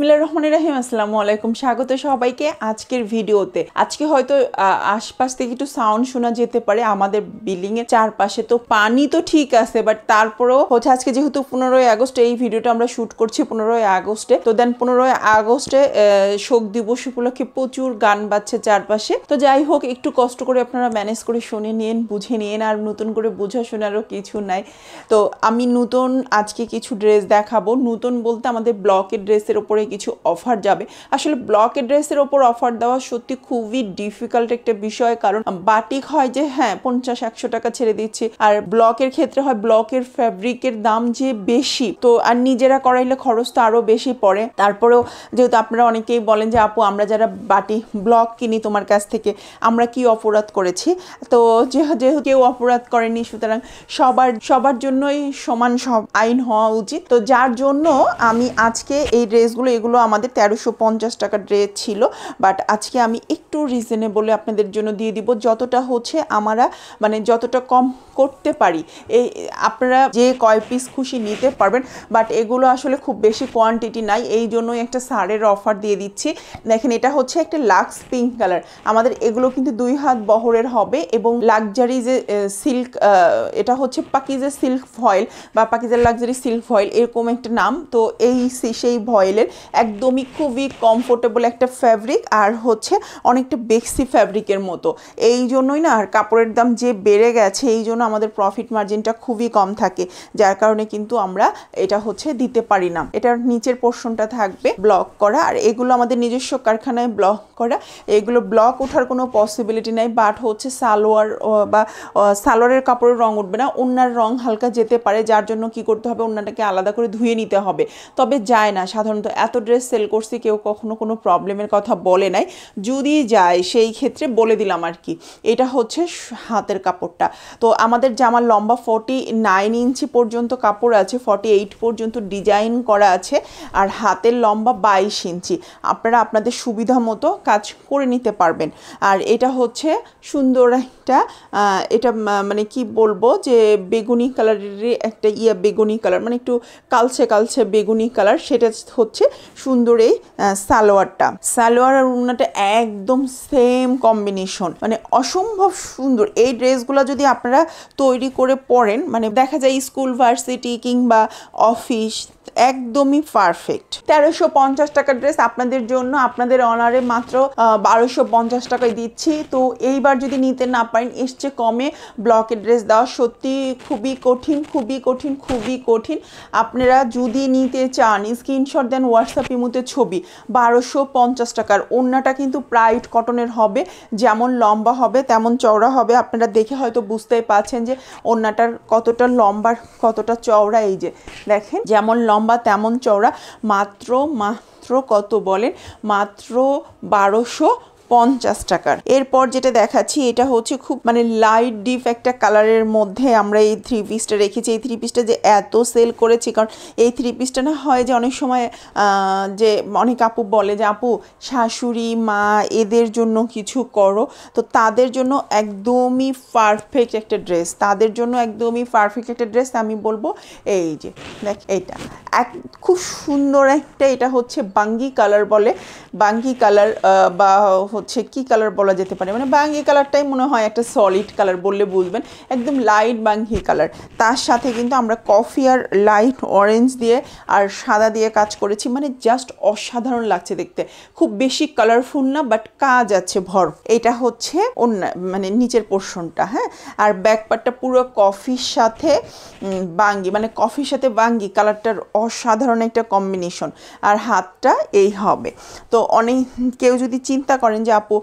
বিসমিল্লাহির রহমানির রহিম, আসসালামু আলাইকুম। স্বাগত সবাইকে আজকের ভিডিওতে। আজকে হয়তো আশপাশ থেকে একটু সাউন্ড শোনা যেতে পারে, আমাদের বিল্ডিং এর চারপাশে তো পানি তো ঠিক আছে, বাট তারপরেও হচ্ছে আজকে যেহেতু 15ই আগস্ট এই ভিডিওটা আমরা শুট করছি 15ই আগস্টে, তো দেন 15ই আগস্টে শোক দিবস উপলক্ষে প্রচুর গান বাজছে চারপাশে। তো যাই হোক, একটু কষ্ট করে আপনারা ম্যানেজ করে শুনে নিন, বুঝে নিন, আর নতুন করে বোঝা শোনারও কিছু নাই। তো আমি নতুন আজকে কিছু ড্রেস দেখাবো, নতুন বলতে আমাদের ব্লকের ড্রেসের ওপরে কিছু অফার যাবে। আসলে ব্লকের ড্রেসের ওপর অফার দেওয়া সত্যি খুবই ডিফিকাল্ট একটা বিষয়, কারণ বাটিক হয় যে হ্যাঁ 50-100 টাকা ছেড়ে দিচ্ছি, আর ব্লকের ক্ষেত্রে হয় ব্লকের ফ্যাব্রিকের দাম যে বেশি, তো আর নিজেরা করাইলে খরচ তো আরও বেশি পড়ে। তারপরেও যেহেতু আপনারা অনেকেই বলেন যে আপু আমরা যারা বাটি ব্লক কিনি তোমার কাছ থেকে আমরা কি অপরাধ করেছি, তো যেহেতু কেউ অপরাধ করেনি, সুতরাং সবার জন্যই সমান সব আইন হওয়া উচিত। তো যার জন্য আমি আজকে এই ড্রেসগুলো, এগুলো আমাদের 1350 টাকা ড্রেস ছিল, বাট আজকে আমি একটু রিজনেবলে আপনাদের জন্য দিয়ে দিব, যতটা হচ্ছে আমরা মানে যতটা কম করতে পারি। এই আপনারা যে কয় পিস খুশি নিতে পারবেন, বাট এগুলো আসলে খুব বেশি কোয়ান্টিটি নাই, এই জন্যই একটা সারের অফার দিয়ে দিচ্ছি। দেখেন, এটা হচ্ছে একটা লাক্স পিঙ্ক কালার, আমাদের এগুলো কিন্তু 2 হাত বহরের হবে, এবং লাক্সারি যে সিল্ক, এটা হচ্ছে পাকিজা সিল্ক ফয়েল বা পাকিজা লাক্সারি সিল্ক ফয়েল এরকম একটা নাম। তো সেই ভয়েলের একদমই খুবই কমফোর্টেবল একটা ফ্যাব্রিক, আর হচ্ছে অনেকটা বেক্সি ফ্যাব্রিকের মতো, এই জন্যই না, আর কাপড়ের দাম যে বেড়ে গেছে এই জন্য আমাদের প্রফিট মার্জিনটা খুবই কম থাকে, যার কারণে কিন্তু আমরা এটা হচ্ছে দিতে পারি না। এটার নিচের পোর্শনটা থাকবে ব্লক করা, আর এগুলো আমাদের নিজস্ব কারখানায় ব্লক করা, এগুলো ব্লক ওঠার কোনো পসিবিলিটি নাই, বাট হচ্ছে সালোয়ার বা সালোয়ারের কাপড়ের রং উঠবে না, ওন্নার রং হালকা যেতে পারে, যার জন্য কি করতে হবে, ওন্নাটাকে আলাদা করে ধুয়ে নিতে হবে, তবে যায় না। সাধারণত এত ড্রেস সেল করছি কেউ কখনো কোনো প্রবলেমের কথা বলে নাই, যদি যায় সেই ক্ষেত্রে বলে দিলাম আর কি। এটা হচ্ছে হাতের কাপড়টা। তো আমাদের জামার লম্বা 49 ইঞ্চি পর্যন্ত কাপড় আছে, 48 পর্যন্ত ডিজাইন করা আছে, আর হাতের লম্বা 22 ইঞ্চি, আপনারা আপনাদের সুবিধা মতো কাজ করে নিতে পারবেন। আর এটা হচ্ছে সুন্দর একটা, এটা মানে কি বলবো যে বেগুনি কালারের একটা বেগুনি কালার, মানে একটু কালছে বেগুনি কালার, সেটা হচ্ছে সুন্দর এই সালোয়ারটা। সালোয়ার আর ওড়নাটা একদম সেম কম্বিনেশন, মানে অসম্ভব সুন্দর। এই ড্রেসগুলো যদি আপনারা তৈরি করে পরেন, মানে দেখা যায় স্কুল, ভার্সিটি কিংবা অফিস, একদমই পারফেক্ট। 1350 টাকা ড্রেস আপনাদের জন্য, আপনাদের অনারে মাত্র 1250 টাকায় দিচ্ছি। তো এইবার যদি নিতে না পারেন, এর চেয়ে কমে ব্লকের ড্রেস দেওয়া সত্যি খুবই কঠিন। আপনারা যদি নিতে চান স্ক্রিনশট দেন, হোয়াটসঅ্যাপ ইমুতে ছবি। 1250 টাকার ওড়নাটা কিন্তু প্রাইড কটনের হবে, যেমন লম্বা হবে তেমন চওড়া হবে, আপনারা দেখে হয়তো বুঝতেই পারছেন যে ওড়নাটার কতটা লম্বা কতটা চওড়া। এই যে দেখেন, যেমন লম্বা তেমন চওড়া, মাত্র কত বলেন, মাত্র 1250 টাকার। এরপর যেটা দেখাচ্ছি এটা হচ্ছে খুব মানে লাইট ডিপ একটা কালারের মধ্যে আমরা এই থ্রি পিসটা রেখেছি। এই থ্রি পিসটা যে এত সেল করেছি, কারণ এই থ্রি পিসটা না হয় যে অনেক সময় যে অনেক আপু বলে যে আপু শাশুড়ি মা এদের জন্য কিছু করো, তো তাদের জন্য একদমই পারফেক্ট একটা ড্রেস, আমি বলবো এই যে দেখ, এইটা খুব সুন্দর একটা, এটা হচ্ছে বাঙ্গি কালার বলে, বাঙ্গি কালার বা হচ্ছে কি কালার বলা যেতে পারে, মানে বাঙ্গি কালারটাই মনে হয় একটা সলিড কালার বললে বুঝবেন, একদম লাইট বাঙ্গি কালার। তার সাথে কিন্তু আমরা কফি আর লাইট অরেঞ্জ দিয়ে আর সাদা দিয়ে কাজ করেছি, মানে জাস্ট অসাধারণ লাগছে দেখতে। খুব বেশি কালারফুল না, বাট কাজ আছে ভর। এটা হচ্ছে অন্য মানে নিচের পোর্শনটা, হ্যাঁ, আর ব্যাকপার্টটা পুরো কফির সাথে বাঙ্গি, মানে কফির সাথে বাঙ্গি কালারটার অসাধারণ একটা কম্বিনেশন, আর হাতটা এই হবে। তো অনেক কেউ যদি চিন্তা করেন যে আপু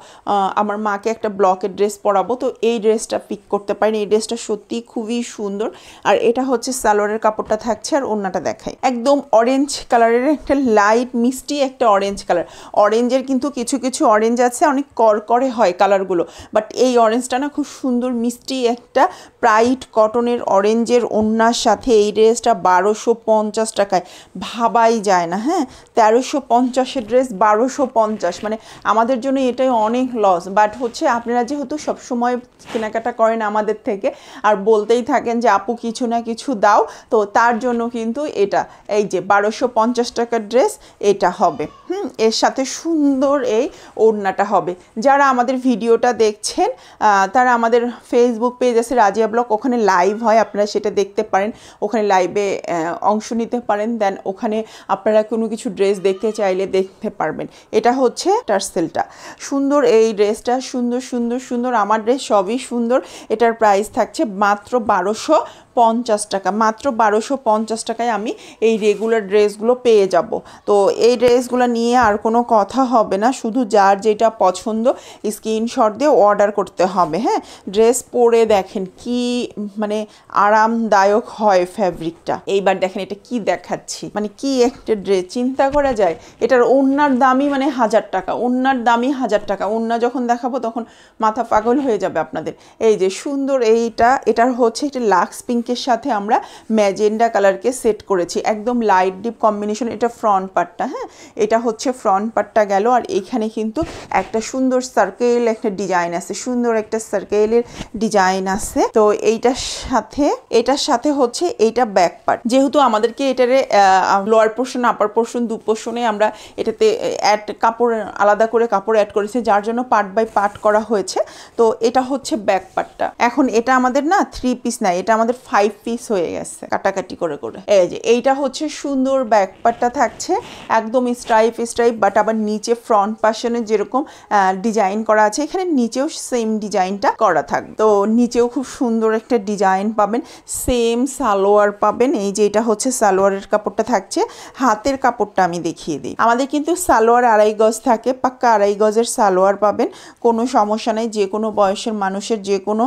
আমার মাকে একটা ব্লকের ড্রেস পরাবো, তো এই ড্রেসটা পিক করতে পারেন, এই ড্রেসটা সত্যি খুবই সুন্দর। আর এটা হচ্ছে সালোয়ারের কাপড়টা থাকছে, আর ওড়নাটা দেখাই, একদম অরেঞ্জ কালারের একটা লাইট মিষ্টি একটা অরেঞ্জ কালার। অরেঞ্জের কিন্তু কিছু অরেঞ্জ আছে, অনেক করকরে হয় কালারগুলো, বাট এই অরেঞ্জটা না খুব সুন্দর মিষ্টি একটা প্রাইড কটনের অরেঞ্জের ওড়নার সাথে এই ড্রেসটা 1250 টাকায়, ভাবাই যায় না। হ্যাঁ, 1350-এর ড্রেস 1250, মানে আমাদের জন্য এটাই অনেক লস। বাট হচ্ছে আপনারা যেহেতু সবসময় কেনাকাটা করেন আমাদের থেকে আর বলতেই থাকেন যে আপু কিছু না কিছু দাও, তো তার জন্য কিন্তু এটা এই যে ১২৫০ টাকার ড্রেস এটা হবে। এর সাথে সুন্দর এই ওড়নাটা হবে। যারা আমাদের ভিডিওটা দেখছেন তারা আমাদের ফেসবুক পেজ আছে রাজিয়া ব্লগ, ওখানে লাইভ হয়, আপনারা সেটা দেখতে পারেন, ওখানে লাইভে অংশ নিতে পারেন, দেন ওখানে আপনারা কোনো কিছু ড্রেস দেখতে চাইলে দেখতে পারবেন। এটা হচ্ছে টার্সেলটা সুন্দর, এই ড্রেসটা সুন্দর সুন্দর সুন্দর, আমার ড্রেস সবই সুন্দর। এটার প্রাইস থাকছে মাত্র ১২৫০ টাকা, মাত্র ১২৫০ টাকায় আমি এই রেগুলার ড্রেসগুলো পেয়ে যাব। তো এই ড্রেসগুলো নিয়ে আর কোনো কথা হবে না, শুধু যার যেটা পছন্দ স্ক্রিনশট দিয়ে অর্ডার করতে হবে। হ্যাঁ, ড্রেস পরে দেখেন কি মানে আরামদায়ক হয় ফ্যাব্রিকটা। এইবার দেখেন এটা কি দেখাচ্ছি, মানে কি একটা ড্রেস, চিন্তা করা যায়। এটার ওড়নার দামই মানে ১০০০ টাকা, ওড়নার দামই ১০০০ টাকা। ওড়না যখন দেখাবো তখন মাথা পাগল হয়ে যাবে আপনাদের। এই যে সুন্দর এইটা, এটার হচ্ছে একটা লাক্স পিঙ্ক এর সাথে আমরা ম্যাজেন্ডা কালারকে সেট করেছি, একদম লাইট ডিপ কম্বিনেশন। এটা ফ্রন্ট পার্টটা, হ্যাঁ এটা হচ্ছে ফ্রন্ট পার্টটা গেল। আর এখানে কিন্তু একটা সুন্দর সার্কেল একটা ডিজাইন আছে, সুন্দর একটা সার্কেলের ডিজাইন আছে। তো এটার সাথে হচ্ছে এইটা ব্যাক পার্ট, যেহেতু আমাদেরকে এটারে লোয়ার পোর্শন আপার পোর্শন দু পোর্শনে আমরা এটাতে অ্যাড কাপড় আলাদা করে কাপড় অ্যাড করেছি, যার জন্য পার্ট বাই পার্ট করা হয়েছে। তো এটা হচ্ছে ব্যাক পার্টটা। এখন এটা আমাদের না 3 পিস নাই, এটা আমাদের 5 পিস হয়ে গেছে কাটাকাটি করে করে। এই যে এইটা হচ্ছে সুন্দর ব্যাক পার্টটা থাকছে, একদম স্ট্রাইপ স্ট্রাইপ, বাট আবার নিচে ফ্রন্ট পার্শনে যেরকম ডিজাইন করা আছে এখানে নিচেও সেম ডিজাইনটা করা থাকবে। তো নিচেও খুব সুন্দর একটা ডিজাইন পাবেন, সেম সালোয়ার পাবেন। এই যে এটা হচ্ছে সালোয়ারের কাপড়টা থাকছে। হাতের কাপড়টা আমি দেখিয়ে দিই, আমাদের কিন্তু সালোয়ার ২.৫ গজ থাকে, পাক্কা ২.৫ গজের সালোয়ার পাবেন, কোনো সমস্যা নেই। যে কোনো বয়সের মানুষের যে কোনো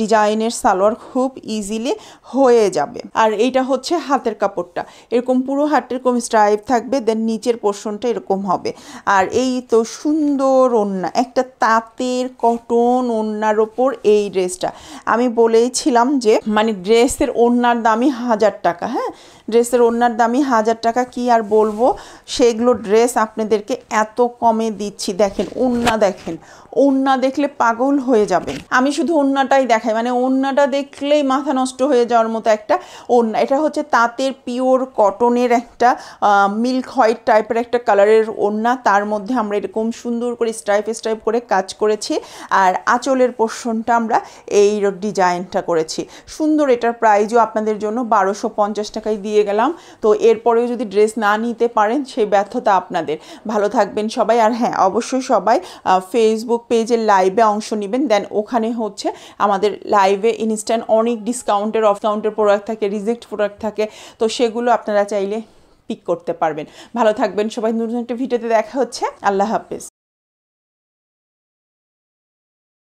ডিজাইনের সালোয়ার খুব ইজিলি হয়ে যাবে। আর এইটা হচ্ছে হাতের কাপড়টা, এরকম পুরো হাতের এরকম স্ট্রাইপ থাকবে, দেন নিচের পোর্শনটা এরকম হবে। আর এই তো সুন্দর ওড়না, একটা তাঁতের কটন ওড়নার ওপর এই ড্রেসটা। আমি বলেইছিলাম যে মানে ড্রেসের ওড়নার দামই ১০০০ টাকা। হ্যাঁ, ড্রেসের ওড়নার দামই ১০০০ টাকা, কি আর বলবো। সেগুলো ড্রেস আপনাদেরকে এত কমে দিচ্ছি। দেখেন ওড়না, দেখেন ওড়না দেখলে পাগল হয়ে যাবেন। আমি শুধু ওড়নাটাই দেখাই, মানে ওড়নাটা দেখলেই মাথা নষ্ট হয়ে যাওয়ার মতো একটা ওড়না। এটা হচ্ছে তাঁতের পিওর কটনের একটা মিল্ক হোয়াইট টাইপের একটা কালারের ওড়না, তার মধ্যে আমরা এরকম সুন্দর করে স্ট্রাইপ স্ট্রাইপ করে কাজ করেছি। আর আঁচলের পোর্শনটা আমরা এই ডিজাইনটা করেছি সুন্দর। এটার প্রাইজও আপনাদের জন্য ১২৫০ টাকায় দিয়ে গেলাম। তো এরপরেও যদি ড্রেস না নিতে পারেন সেই ব্যর্থতা আপনাদের। ভালো থাকবেন সবাই। আর হ্যাঁ, অবশ্যই সবাই ফেসবুক পেজের লাইভে অংশ নেবেন, দেন ওখানে হচ্ছে আমাদের লাইভে ইনস্ট্যান্ট অনেক ডিসকাউন্টের অফকাউন্টের প্রোডাক্ট থাকে, রিজেক্ট প্রোডাক্ট থাকে, তো সেগুলো আপনারা চাইলে পিক করতে পারবেন। ভালো থাকবেন সবাই, নতুন একটা ভিডিওতে দেখা হচ্ছে। আল্লাহ হাফেজ।